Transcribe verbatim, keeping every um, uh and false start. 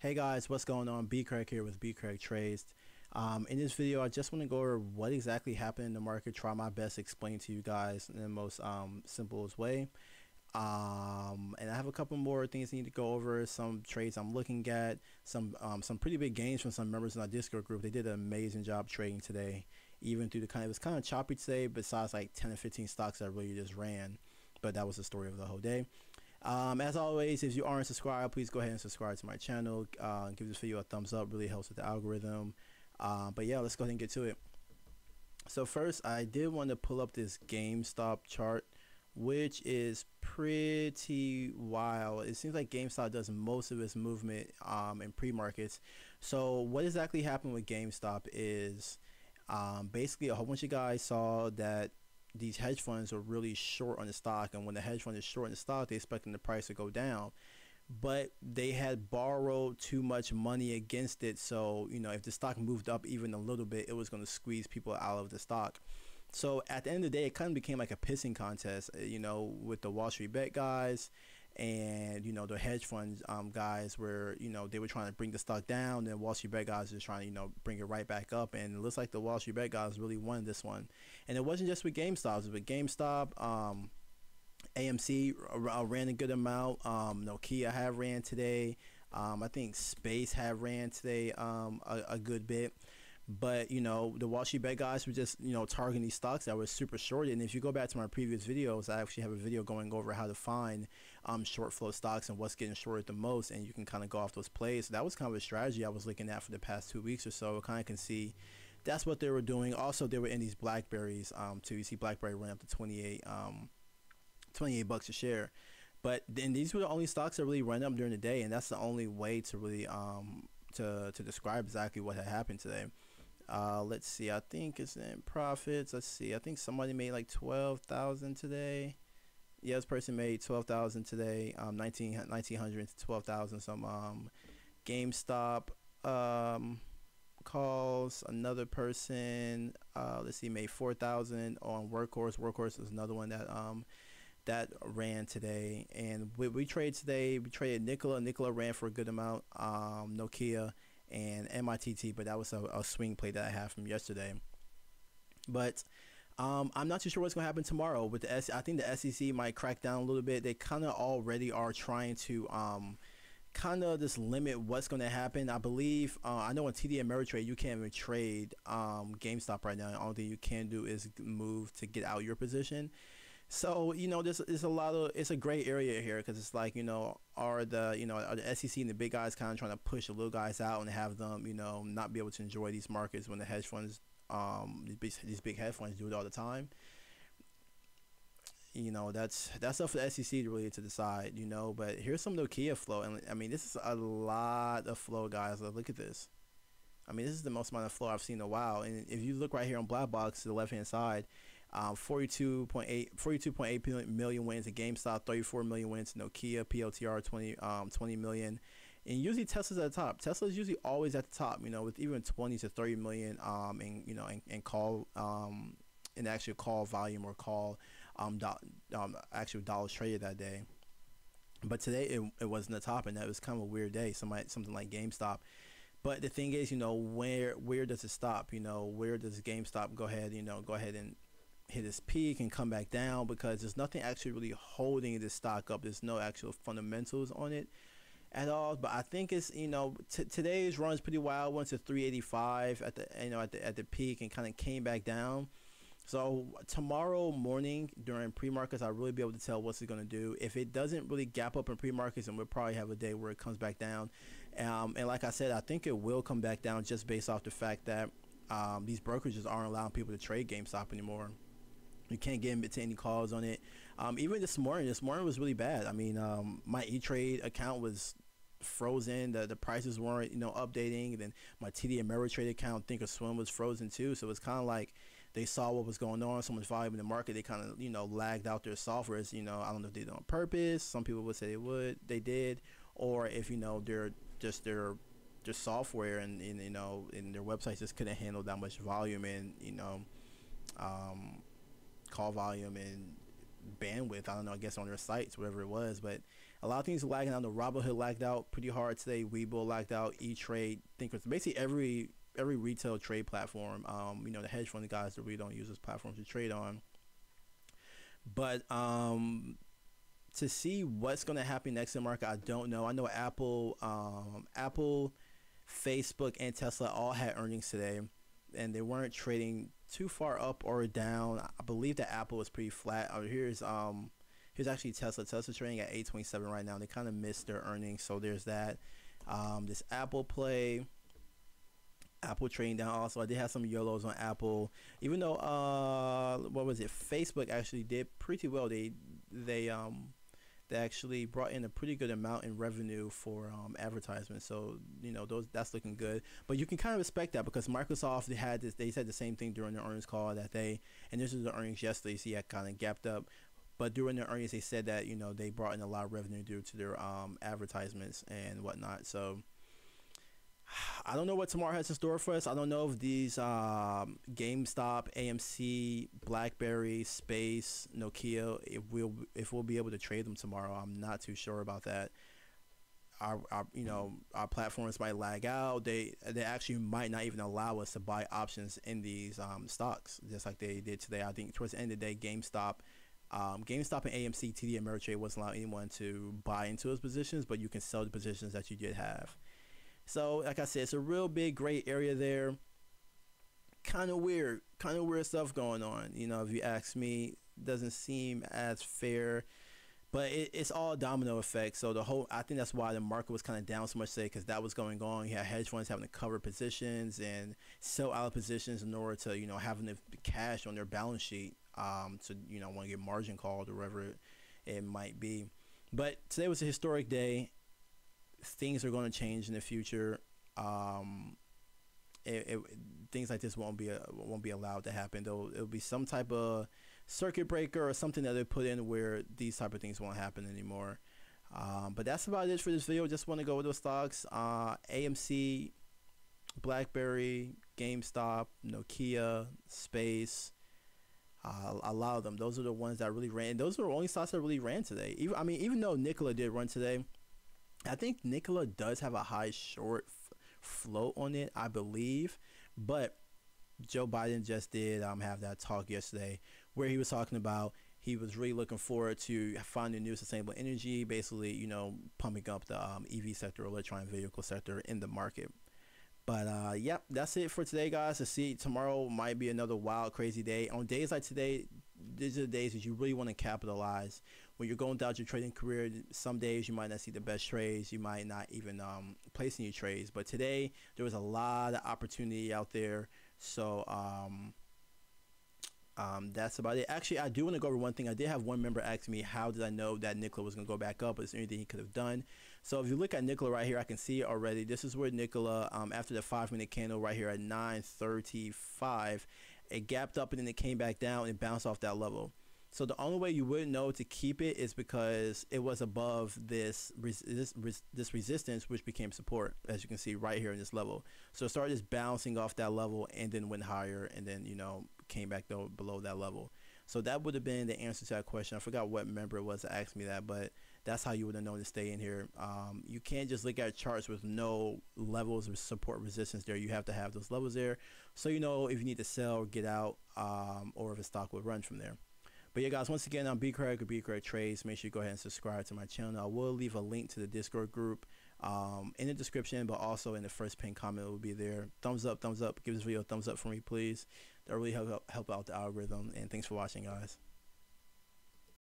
Hey guys, what's going on? B Craig here with B Craig Trades. Um, in this video, I just want to go over what exactly happened in the market. Try my best to explain to you guys in the most um, simplest way. Um, and I have a couple more things I need to go over. Some trades I'm looking at, some um, some pretty big gains from some members in our Discord group. They did an amazing job trading today, even through the kind of it was kind of choppy today. Besides like ten or fifteen stocks that really just ran, but that was the story of the whole day. Um, as always, if you aren't subscribed, please go ahead and subscribe to my channel. Uh, give this video a thumbs up, really helps with the algorithm. Uh, but yeah, let's go ahead and get to it. So first, I did want to pull up this GameStop chart, which is pretty wild. It seems like GameStop does most of its movement um, in pre-markets. So what exactly happened with GameStop is um, basically a whole bunch of guys saw that these hedge funds are really short on the stock, and when the hedge fund is short in the stock, they expecting the price to go down, but they had borrowed too much money against it. So you know, if the stock moved up even a little bit, it was going to squeeze people out of the stock. So at the end of the day, it kind of became like a pissing contest, you know, with the Wall Street Bet guys and, you know, the hedge fund um, guys, where, you know, they were trying to bring the stock down, and Wall Street Bet guys just trying to, you know, bring it right back up. And it looks like the Wall Street Bet guys really won this one. And it wasn't just with GameStop. It was with GameStop, um, A M C uh, ran a good amount. Um, Nokia had ran today. Um, I think Space had ran today um, a, a good bit. But, you know, the Wall Street Bet guys were just, you know, targeting these stocks that were super short. And if you go back to my previous videos, I actually have a video going over how to find um, short flow stocks and what's getting shorted the most. And you can kind of go off those plays. So that was kind of a strategy I was looking at for the past two weeks or so. I kind of can see that's what they were doing. Also, they were in these Blackberries um, too. You see Blackberry ran up to twenty-eight, um, twenty-eight bucks a share. But then these were the only stocks that really ran up during the day. And that's the only way to really um, to, to describe exactly what had happened today. Uh, let's see, I think it's in profits. Let's see, I think somebody made like twelve thousand today. Yeah, this person made twelve thousand today, um, nineteen hundred to twelve thousand. Some um, GameStop um, calls. Another person, uh, let's see, made four thousand on Workhorse. Workhorse is another one that um, that ran today. And we, we trade today, we traded Nikola. Nikola ran for a good amount, um, Nokia and M I T T, but that was a, a swing play that I had from yesterday. But um, I'm not too sure what's going to happen tomorrow with the S E C. I think the S E C might crack down a little bit. They kind of already are trying to um, kind of just limit what's going to happen. I believe, uh, I know on T D Ameritrade, you can't even trade um, GameStop right now. The only thing you can do is move to get out your position. So, you know, there's, there's a lot of, it's a gray area here, because it's like, you know, are the, you know, are the S E C and the big guys kind of trying to push the little guys out and have them, you know, not be able to enjoy these markets when the hedge funds, um, these big, these big hedge funds do it all the time? You know, that's, that's up for the S E C to really to decide, you know, but here's some Nokia flow. And I mean, this is a lot of flow, guys. Look at this. I mean, this is the most amount of flow I've seen in a while. And if you look right here on Black Box to the left-hand side, Um, forty-two point eight million went into GameStop, thirty-four million went into Nokia, P L T R twenty million, and usually Tesla's at the top. Tesla's usually always at the top, you know, with even twenty to thirty million, um, and you know, and, and call, um, and actual call volume or call, um, do, um, actual dollars traded that day. But today it, it wasn't the top, and that was kind of a weird day. Somebody, something like GameStop. But the thing is, you know, where where does it stop? You know, where does GameStop go ahead? You know, go ahead and hit its peak and come back down, because there's nothing actually really holding this stock up. There's no actual fundamentals on it at all. But I think it's, you know, t today's run is pretty wild. Went to three eighty-five at the, you know, at the, at the peak, and kind of came back down. So tomorrow morning during pre-markets, I'll really be able to tell what's it going to do. If it doesn't really gap up in pre-markets, and we'll probably have a day where it comes back down. Um, and like I said, I think it will come back down, just based off the fact that um, these brokerages aren't allowing people to trade GameStop anymore. You can't get into any calls on it. Um, even this morning, this morning was really bad. I mean, um, my E-Trade account was frozen. The, the prices weren't, you know, updating. And then my T D Ameritrade account, ThinkOrSwim, was frozen too. So it's kind of like they saw what was going on, so much volume in the market. They kind of, you know, lagged out their softwares. You know, I don't know if they did it on purpose. Some people would say they would. They did. Or if, you know, they're just their their software and, and, you know, and their websites just couldn't handle that much volume, and, you know, um, call volume and bandwidth, I don't know, I guess on their sites, whatever it was. But A lot of things lagging out. The Robinhood lagged out pretty hard today. Webull lagged out. E-Trade, ThinkOrSwim, basically every every retail trade platform. Um, you know, the hedge fund guys that really don't use this platform to trade on. But um, to see what's going to happen next in the market, I don't know. I know Apple, um, Apple, Facebook, and Tesla all had earnings today, and they weren't trading too far up or down. I believe that Apple was pretty flat. Oh, here's um, here's actually Tesla. Tesla trading at eight twenty-seven right now. They kind of missed their earnings, so there's that. Um, this Apple play. Apple trading down also. I did have some YOLOs on Apple, even though uh what was it Facebook actually did pretty well. They they um they actually brought in a pretty good amount in revenue for um advertisement, so you know those that's looking good. But you can kind of expect that because Microsoft, they had this they said the same thing during their earnings call that they, and this is the earnings yesterday, so yeah, kind of gapped up. But during their earnings, they said that you know they brought in a lot of revenue due to their um advertisements and whatnot. So I don't know what tomorrow has in store for us. I don't know if these um, GameStop, A M C, Blackberry, Space, Nokia, if we'll if we'll be able to trade them tomorrow. I'm not too sure about that. Our, our you know our platforms might lag out. They they actually might not even allow us to buy options in these um, stocks, just like they did today. I think towards the end of the day, GameStop. Um, GameStop and A M C, T D Ameritrade wasn't allowing anyone to buy into those positions, but you can sell the positions that you did have. So, like I said, it's a real big gray area there. Kind of weird, kind of weird stuff going on. You know, if you ask me, doesn't seem as fair. But it, it's all domino effect. So the whole, I think that's why the market was kind of down so much today, because that was going on. You had hedge funds having to cover positions and sell out of positions in order to, you know, having the cash on their balance sheet um, to, you know, want to get margin called or whatever it, it might be. But today was a historic day. Things are going to change in the future. Um, it, it, things like this won't be a, won't be allowed to happen. Though it'll be some type of circuit breaker or something that they put in where these type of things won't happen anymore. Um, but that's about it for this video. Just want to go with those stocks: uh, A M C, BlackBerry, GameStop, Nokia, Space. Uh, a lot of them. Those are the ones that really ran. Those are the only stocks that really ran today. Even I mean, even though Nikola did run today. I think Nikola does have a high short f float on it, I believe. But Joe Biden just did um, have that talk yesterday where he was talking about he was really looking forward to finding new sustainable energy, basically, you know, pumping up the um, E V sector, electric vehicle sector in the market. But, uh, yep, that's it for today, guys. To see tomorrow might be another wild, crazy day. On days like today, these are the days that you really want to capitalize. When you're going down your trading career, some days you might not see the best trades. You might not even um, place any trades. But today, there was a lot of opportunity out there. So, um... Um, that's about it. Actually, I do want to go over one thing. I did have one member ask me, how did I know that Nikola was going to go back up? Is there anything he could have done? So if you look at Nikola right here, I can see it already. This is where Nikola, um, after the five minute candle right here at nine thirty-five, it gapped up and then it came back down and bounced off that level. So the only way you would know to keep it is because it was above this res this, res this resistance, which became support, as you can see right here in this level. So it started just bouncing off that level and then went higher and then, you know, came back though below that level. So that would have been the answer to that question. I forgot what member it was that asked me that, but that's how you would have known to stay in here. Um, you can't just look at charts with no levels of support resistance there. You have to have those levels there. So you know if you need to sell or get out, um, or if a stock would run from there. But yeah, guys, once again, I'm B Craig or B Craig Trades. Make sure you go ahead and subscribe to my channel. I will leave a link to the Discord group um, in the description, but also in the first pinned comment, it will be there. Thumbs up, thumbs up. Give this video a thumbs up for me, please. That really help, help out the algorithm. And thanks for watching, guys.